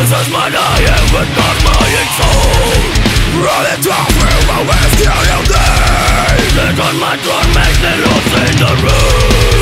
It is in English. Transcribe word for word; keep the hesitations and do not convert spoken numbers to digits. This is my name, but not my soul. Roll it off, we will waste your day. Sit on my throne, make the loops in the room.